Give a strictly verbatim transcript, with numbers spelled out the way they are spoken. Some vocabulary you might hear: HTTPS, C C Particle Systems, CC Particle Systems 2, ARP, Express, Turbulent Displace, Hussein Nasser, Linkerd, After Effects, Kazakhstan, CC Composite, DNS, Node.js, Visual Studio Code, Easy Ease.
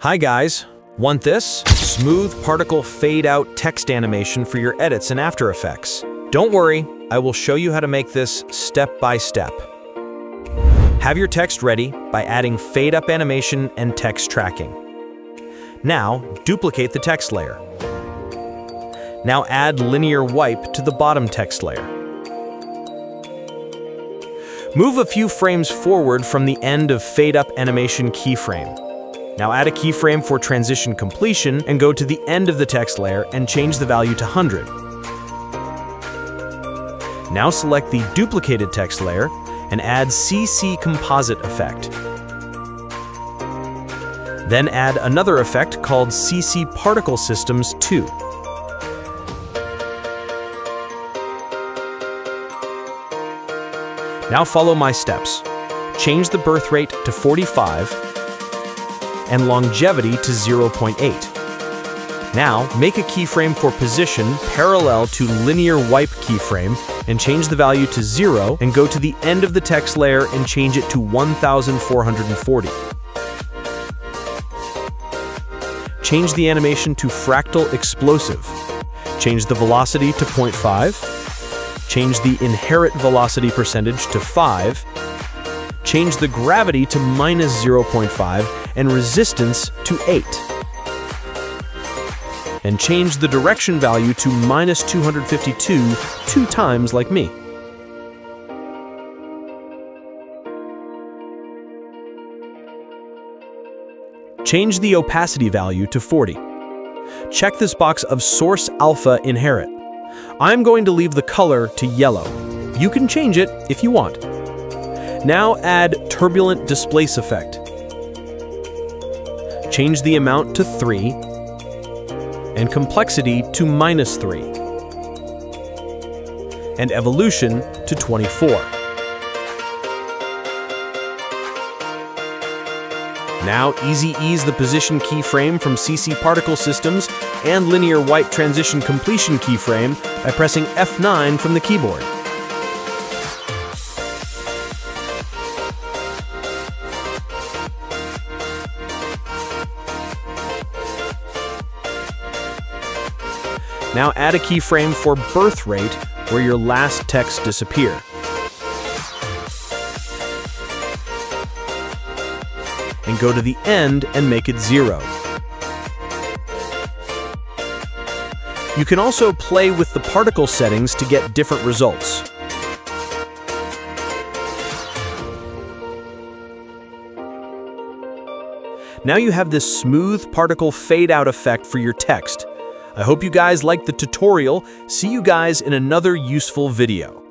Hi guys, want this? Smooth particle fade out text animation for your edits in After Effects. Don't worry, I will show you how to make this step by step. Have your text ready by adding fade up animation and text tracking. Now, duplicate the text layer. Now add linear wipe to the bottom text layer. Move a few frames forward from the end of fade up animation keyframe. Now add a keyframe for transition completion and go to the end of the text layer and change the value to one hundred. Now select the duplicated text layer and add C C Composite effect. Then add another effect called C C Particle Systems two. Now follow my steps. Change the birth rate to forty-five. And longevity to zero point eight. Now, make a keyframe for position parallel to linear wipe keyframe and change the value to zero and go to the end of the text layer and change it to one thousand four hundred forty. Change the animation to fractal explosive. Change the velocity to zero point five. Change the inherent velocity percentage to five. Change the gravity to minus zero point five and resistance to eight. And change the direction value to minus two hundred fifty-two, two times like me. Change the opacity value to forty. Check this box of source alpha inherit. I'm going to leave the color to yellow. You can change it if you want. Now add Turbulent Displace effect. Change the amount to three and complexity to minus three and evolution to twenty-four. Now Easy Ease the position keyframe from C C Particle Systems and linear wipe transition completion keyframe by pressing F nine from the keyboard. Now add a keyframe for birth rate where your last text disappear. And go to the end and make it zero. You can also play with the particle settings to get different results. Now you have this smooth particle fade out effect for your text. I hope you guys liked the tutorial. See you guys in another useful video.